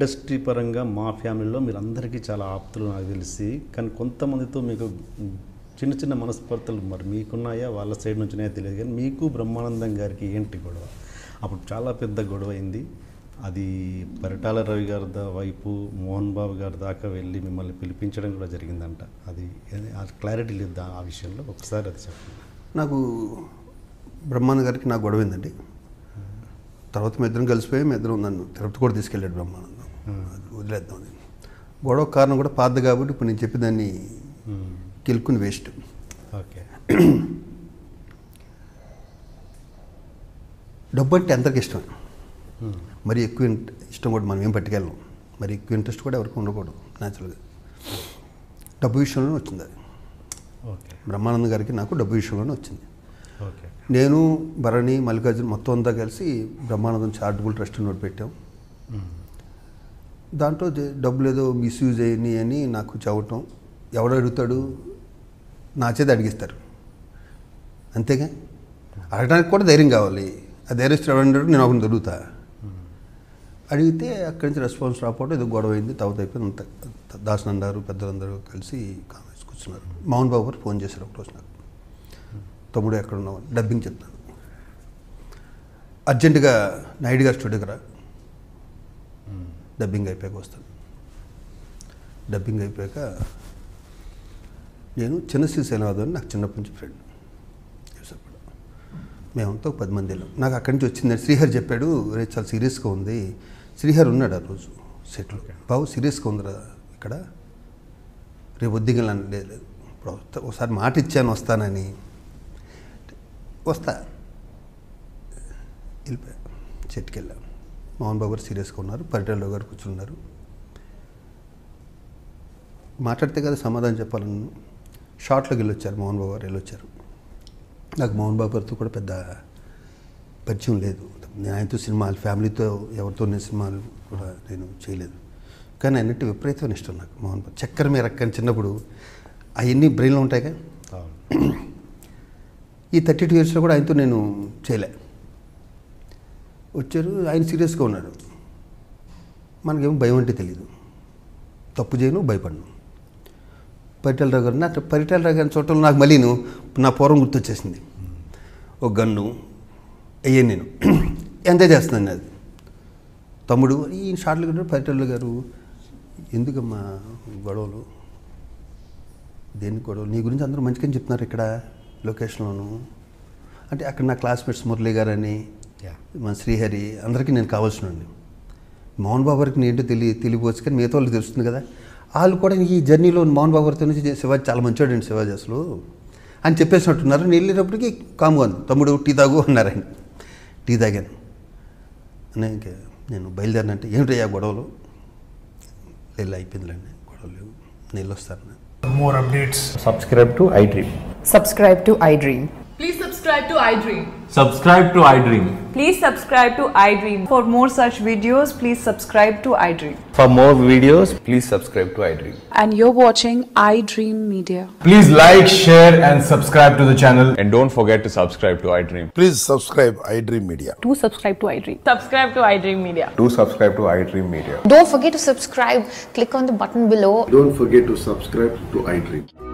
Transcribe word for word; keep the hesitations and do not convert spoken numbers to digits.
Industry పరంగా మా ఫ్యామిలీలో మీరందరికీ చాలా ఆప్తులు నాకు తెలిసి, కానీ కొంతమందితో మీకు చిన్న చిన్న మనస్పర్ధలు మరి మీకున్నాయా వాళ్ళ సైడ్ నుంచినే తెలియదు, కానీ మీకు బ్రహ్మానందం గారికి ఏంటి గొడవ? అప్పుడు చాలా పెద్ద గొడవ అయింది. అది పరిటాల రవి గారి వైపు మోహన్ బాబు గారి దాకా వెళ్ళి మిమ్మల్ని పిలిపించడం కూడా జరిగిందంట. అది క్లారిటీ లేదు ఆ విషయంలో, ఒకసారి అది చెప్పండి. నాకు బ్రహ్మానంద గారికి నాకు గొడవ ఏందండి, తర్వాత మీ ఇద్దరం కలిసిపోయి మీ ఇద్దరం నన్ను తిరుపతి కూడా తీసుకెళ్ళాడు బ్రహ్మానందం. అది వదిలేద్దాం, గొడవ కారణం కూడా పాతది కాబట్టి ఇప్పుడు నేను చెప్పి దాన్ని కెలుక్కుని వేస్ట్. ఓకే, డబ్బు అంటే అందరికి ఇష్టం, మరి ఎక్కువ ఇష్టం కూడా మనం ఏం పట్టుకెళ్ళాం, మరి ఎక్కువ ఇంట్రెస్ట్ కూడా ఎవరికి ఉండకూడదు న్యాచురల్గా. డబ్బు విషయంలోనే వచ్చింది అది. ఓకే, బ్రహ్మానంద గారికి నాకు డబ్బు విషయంలోనే వచ్చింది. ఓకే, నేను భరణి మల్లికార్జున్ మొత్తం అంతా కలిసి బ్రహ్మానందం చారిటబుల్ ట్రస్ట్ నోట్ పెట్టాం. దాంట్లో డబ్బులు ఏదో మిస్యూజ్ అయ్యి అని నాకు చదవటం, ఎవడో అడుగుతాడు నా చేతి అడిగిస్తారు అంతేగా, అడగడానికి కూడా ధైర్యం కావాలి, ఆ ధైర్యం ఇస్తాడు నేను ఒకరిని దొరుకుతా, అడిగితే అక్కడి నుంచి రెస్పాన్స్ రాకపోవడం ఏదో గొడవ అయింది. తర్వాత అయిపోయింది అంత, దాసన్ అన్నారు పెద్దలందరూ కలిసి కామెంట్స్ కూర్చున్నారు. మోహన్ బాబు గారు ఫోన్ చేశారు ఒకరోజు నాకు, తమ్ముడు ఎక్కడ ఉన్నావు డబ్బింగ్ చెప్తాను, అర్జెంటుగా నాయుడు గారు స్టూడియోకి రా, డబ్బింగ్ అయిపోయాక వస్తాను. డబ్బింగ్ అయిపోయాక నేను చిన్న శ్రీశైలనాథ్ అని నాకు చిన్నప్పటి నుంచి ఫ్రెండ్, చెప్పాడు మేమంతా పది మంది వెళ్ళాం. నాకు అక్కడి నుంచి వచ్చింది శ్రీహరి చెప్పాడు, రేపు చాలా సీరియస్గా ఉంది. శ్రీహరి ఉన్నాడు ఆ రోజు సెట్లో, బాబు సీరియస్గా ఉందిరా ఇక్కడ, రేపు వద్దిగా లేదు, ఒకసారి మాట ఇచ్చాను వస్తానని, వస్తా వెళ్ళిపోయా. చెట్టుకి వెళ్ళాం, మోహన్ బాబు గారు సీరియస్గా ఉన్నారు, పరిటాలరావు గారు కూర్చున్నారు. మాట్లాడితే కదా సమాధానం చెప్పాలను, షార్ట్లోకి వెళ్ళొచ్చారు మోహన్ బాబు గారు వెళ్ళొచ్చారు. నాకు మోహన్ బాబు గారితో కూడా పెద్ద పరిచయం లేదు, నేను ఆయనతో సినిమాలు ఫ్యామిలీతో ఎవరితో నేను సినిమాలు కూడా నేను చేయలేదు, కానీ అన్నిటి విపరీతమైన ఇష్టం నాకు మోహన్ బాబు. చక్కెర మీద రక్కని చిన్నప్పుడు అవన్నీ బ్రెయిన్లో ఉంటాయిగా. ఈ థర్టీ టూ ఇయర్స్లో కూడా ఆయనతో నేను చేయలే. వచ్చారు, ఆయన సీరియస్గా ఉన్నాడు, మనకేమో భయం అంటే తెలియదు, తప్పు చేయను భయపడను. పరిటాలరావు గారు, అట్లా పరిటాలరావు గారిని చూడటంలో నాకు మళ్ళీ నా పూర్వం గుర్తొచ్చేసింది, ఒక గన్ను అయ్యే నేను ఎంత చేస్తున్నాను అది. తమ్ముడు ఈ షార్ట్లు కట్టారు. పరిటాలరావు గారు, ఎందుకమ్మా గొడవలు, దేని గొడవలు, నీ గురించి అందరూ మంచిగా చెప్తున్నారు ఇక్కడ లొకేషన్లోను అంటే. అక్కడ నా క్లాస్మేట్స్ మురళీ గారు అని మన శ్రీహరి అందరికీ నేను కావాల్సిన వాడిని. మోహన్ బాబు గారికి నేంటో తెలియ తెలియవచ్చు కానీ మిగతా వాళ్ళు తెలుస్తుంది కదా, వాళ్ళు కూడా ఈ జర్నీలో మోహన్ బాబు గారితో నుంచి శివాజీ చాలా మంచివాడు అండి శివాజీ అసలు అని చెప్పేసినట్టున్నారు. నేను వెళ్ళేటప్పటికి కాముగా ఉంది, తమ్ముడు టీ తాగు అన్నారు. ఆయన టీ తాగాను, ఇంకా నేను బయలుదేరినంటే ఏమిటయ్యా గొడవలు, నీళ్ళు అయిపోయిందిలేండి గొడవలు, నీళ్ళు వస్తాను. More updates, subscribe to iDream. Subscribe to iDream. Please subscribe to iDream. Subscribe to iDream. Please subscribe to iDream. For more such videos, please subscribe to iDream. For more videos, please subscribe to iDream. And you're watching iDream Media. Please like, share and subscribe to the channel. And don't forget to subscribe to iDream. Please subscribe iDream Media. Do subscribe to iDream. Subscribe to iDream Media. Do subscribe to iDream Media. Don't forget to subscribe. Click on the button below. Don't forget to subscribe to iDream.